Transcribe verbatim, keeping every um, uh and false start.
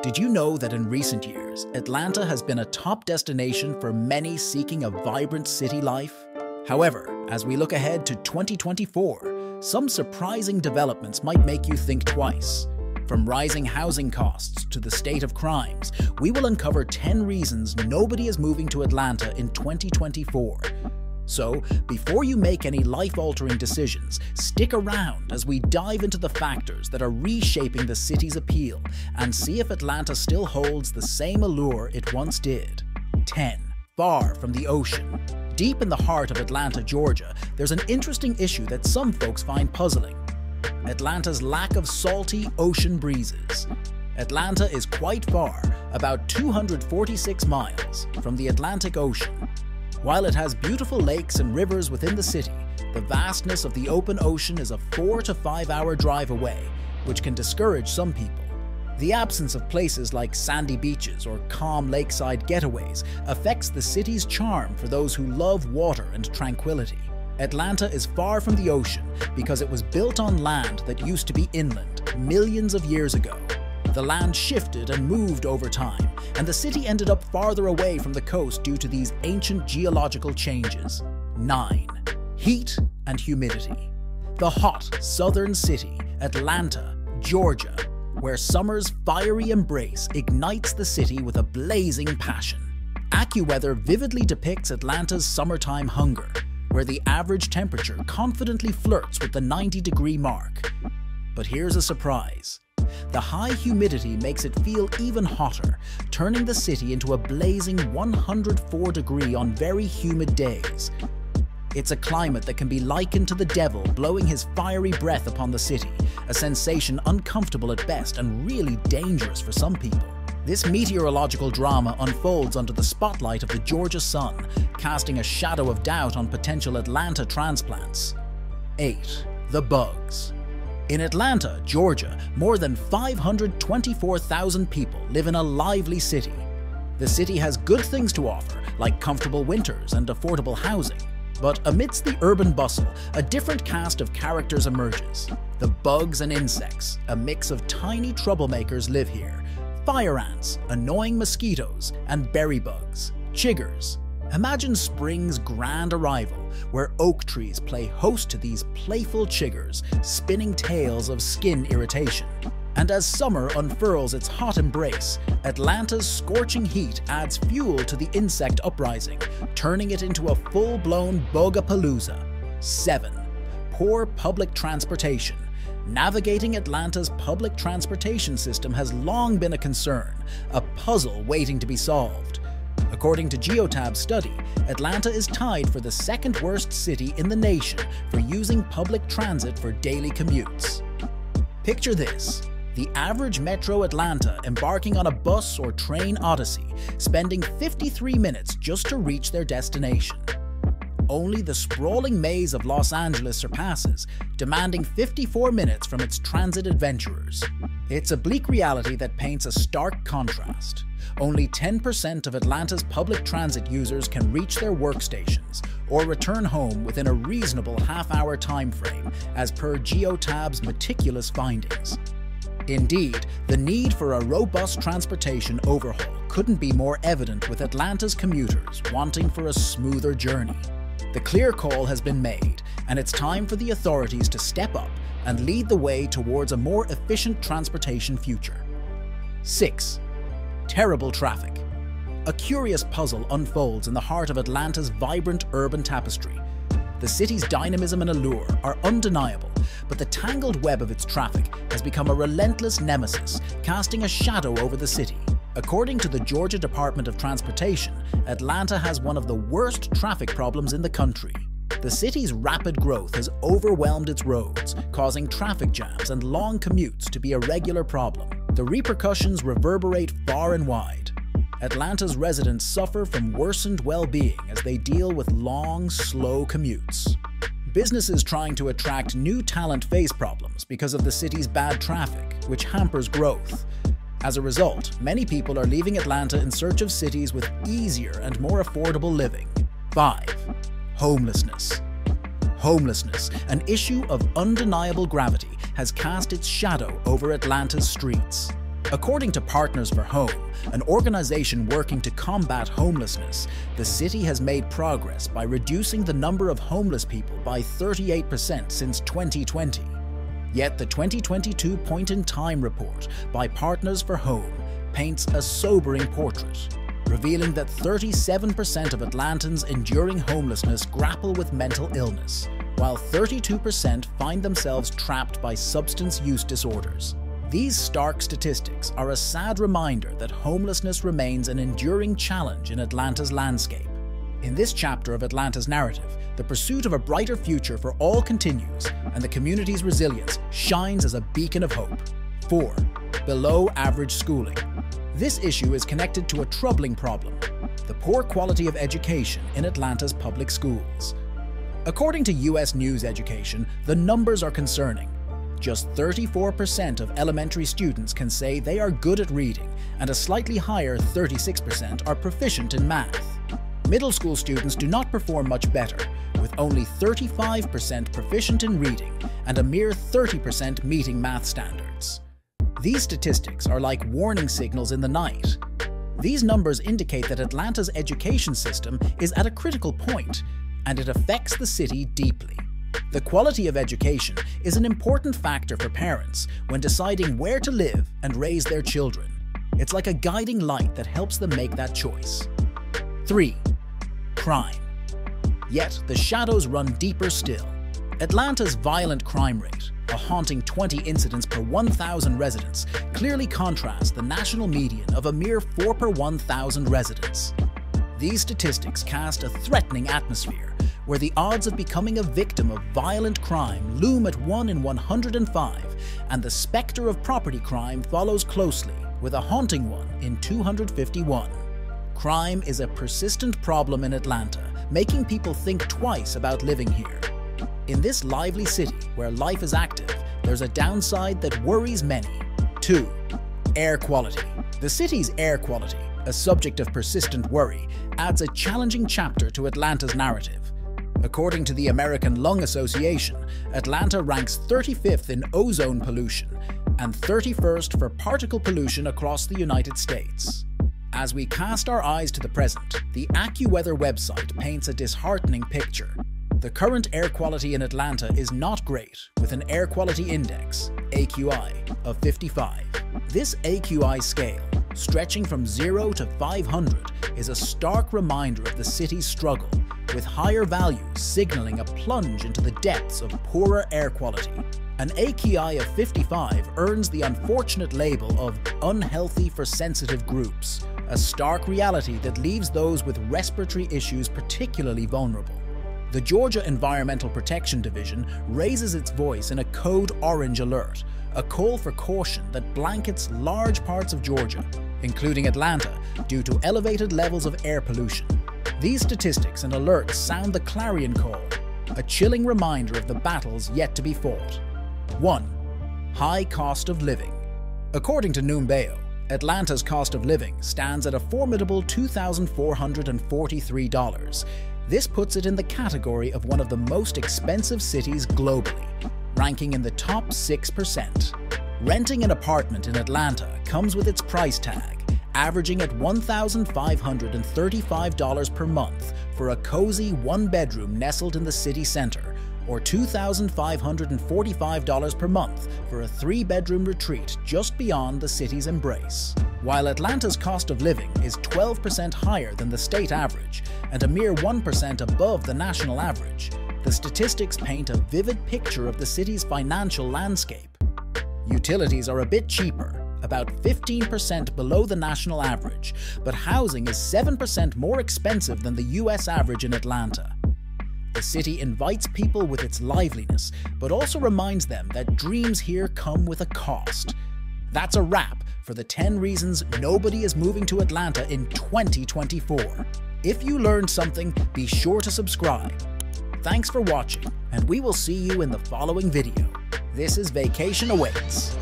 Did you know that in recent years, Atlanta has been a top destination for many seeking a vibrant city life? However, as we look ahead to twenty twenty-four, some surprising developments might make you think twice. From rising housing costs to the state of crimes, we will uncover ten reasons nobody is moving to Atlanta in twenty twenty-four. So, before you make any life-altering decisions, stick around as we dive into the factors that are reshaping the city's appeal and see if Atlanta still holds the same allure it once did. ten. Far from the ocean. Deep in the heart of Atlanta, Georgia, there's an interesting issue that some folks find puzzling: Atlanta's lack of salty ocean breezes. Atlanta is quite far, about two hundred forty-six miles, from the Atlantic Ocean. While it has beautiful lakes and rivers within the city, the vastness of the open ocean is a four to five hour drive away, which can discourage some people. The absence of places like sandy beaches or calm lakeside getaways affects the city's charm for those who love water and tranquility. Atlanta is far from the ocean because it was built on land that used to be inland millions of years ago. The land shifted and moved over time, and the city ended up farther away from the coast due to these ancient geological changes. nine. Heat and humidity. The hot southern city, Atlanta, Georgia, where summer's fiery embrace ignites the city with a blazing passion. AccuWeather vividly depicts Atlanta's summertime hunger, where the average temperature confidently flirts with the ninety degree mark. But here's a surprise. The high humidity makes it feel even hotter, turning the city into a blazing one hundred four degree on very humid days. It's a climate that can be likened to the devil blowing his fiery breath upon the city, a sensation uncomfortable at best and really dangerous for some people. This meteorological drama unfolds under the spotlight of the Georgia sun, casting a shadow of doubt on potential Atlanta transplants. eight. The bugs. In Atlanta, Georgia, more than five hundred twenty-four thousand people live in a lively city. The city has good things to offer, like comfortable winters and affordable housing. But amidst the urban bustle, a different cast of characters emerges. The bugs and insects, a mix of tiny troublemakers, live here. Fire ants, annoying mosquitoes, and berry bugs, chiggers. Imagine spring's grand arrival, where oak trees play host to these playful chiggers, spinning tales of skin irritation. And as summer unfurls its hot embrace, Atlanta's scorching heat adds fuel to the insect uprising, turning it into a full-blown bugapalooza. seven. Poor public transportation. Navigating Atlanta's public transportation system has long been a concern, a puzzle waiting to be solved. According to Geotab's study, Atlanta is tied for the second worst city in the nation for using public transit for daily commutes. Picture this: the average Metro Atlanta embarking on a bus or train odyssey, spending fifty-three minutes just to reach their destination. Only the sprawling maze of Los Angeles surpasses, demanding fifty-four minutes from its transit adventurers. It's a bleak reality that paints a stark contrast. Only ten percent of Atlanta's public transit users can reach their workstations or return home within a reasonable half-hour time frame, as per Geotab's meticulous findings. Indeed, the need for a robust transportation overhaul couldn't be more evident, with Atlanta's commuters wanting for a smoother journey. The clear call has been made, and it's time for the authorities to step up and lead the way towards a more efficient transportation future. six. Terrible traffic. A curious puzzle unfolds in the heart of Atlanta's vibrant urban tapestry. The city's dynamism and allure are undeniable, but the tangled web of its traffic has become a relentless nemesis, casting a shadow over the city. According to the Georgia Department of Transportation, Atlanta has one of the worst traffic problems in the country. The city's rapid growth has overwhelmed its roads, causing traffic jams and long commutes to be a regular problem. The repercussions reverberate far and wide. Atlanta's residents suffer from worsened well-being as they deal with long, slow commutes. Businesses trying to attract new talent face problems because of the city's bad traffic, which hampers growth. As a result, many people are leaving Atlanta in search of cities with easier and more affordable living. five. Homelessness. Homelessness, an issue of undeniable gravity, has cast its shadow over Atlanta's streets. According to Partners for Home, an organization working to combat homelessness, the city has made progress by reducing the number of homeless people by thirty-eight percent since twenty twenty. Yet the twenty twenty-two point-in-time report by Partners for Home paints a sobering portrait, revealing that thirty-seven percent of Atlantans enduring homelessness grapple with mental illness, while thirty-two percent find themselves trapped by substance use disorders. These stark statistics are a sad reminder that homelessness remains an enduring challenge in Atlanta's landscape. In this chapter of Atlanta's narrative, the pursuit of a brighter future for all continues, and the community's resilience shines as a beacon of hope. four. Below average schooling. This issue is connected to a troubling problem: the poor quality of education in Atlanta's public schools. According to U S News Education, the numbers are concerning. Just thirty-four percent of elementary students can say they are good at reading, and a slightly higher thirty-six percent are proficient in math. Middle school students do not perform much better, with only thirty-five percent proficient in reading and a mere thirty percent meeting math standards. These statistics are like warning signals in the night. These numbers indicate that Atlanta's education system is at a critical point, and it affects the city deeply. The quality of education is an important factor for parents when deciding where to live and raise their children. It's like a guiding light that helps them make that choice. three. Crime. Yet the shadows run deeper still. Atlanta's violent crime rate, a haunting twenty incidents per one thousand residents, clearly contrasts the national median of a mere four per one thousand residents. These statistics cast a threatening atmosphere, where the odds of becoming a victim of violent crime loom at one in one hundred five, and the specter of property crime follows closely, with a haunting one in two hundred fifty-one. Crime is a persistent problem in Atlanta, making people think twice about living here. In this lively city, where life is active, there's a downside that worries many. two. Air quality. The city's air quality, a subject of persistent worry, adds a challenging chapter to Atlanta's narrative. According to the American Lung Association, Atlanta ranks thirty-fifth in ozone pollution and thirty-first for particle pollution across the United States. As we cast our eyes to the present, the AccuWeather website paints a disheartening picture. The current air quality in Atlanta is not great, with an air quality index, A Q I, of fifty-five. This A Q I scale, stretching from zero to five hundred, is a stark reminder of the city's struggle, with higher values signaling a plunge into the depths of poorer air quality. An A Q I of fifty-five earns the unfortunate label of unhealthy for sensitive groups, a stark reality that leaves those with respiratory issues particularly vulnerable. The Georgia Environmental Protection Division raises its voice in a Code Orange alert, a call for caution that blankets large parts of Georgia, including Atlanta, due to elevated levels of air pollution. These statistics and alerts sound the clarion call, a chilling reminder of the battles yet to be fought. one. High cost of living. According to Numbeo, Atlanta's cost of living stands at a formidable two thousand four hundred forty-three dollars. This puts it in the category of one of the most expensive cities globally, ranking in the top six percent. Renting an apartment in Atlanta comes with its price tag, averaging at one thousand five hundred thirty-five dollars per month for a cozy one-bedroom nestled in the city center, or two thousand five hundred forty-five dollars per month for a three-bedroom retreat just beyond the city's embrace. While Atlanta's cost of living is twelve percent higher than the state average and a mere one percent above the national average, the statistics paint a vivid picture of the city's financial landscape. Utilities are a bit cheaper, about fifteen percent below the national average, but housing is seven percent more expensive than the U S average in Atlanta. The city invites people with its liveliness, but also reminds them that dreams here come with a cost. That's a wrap for the ten reasons nobody is moving to Atlanta in twenty twenty-four. If you learned something, be sure to subscribe. Thanks for watching, and we will see you in the following video. This is Vacation Awaits.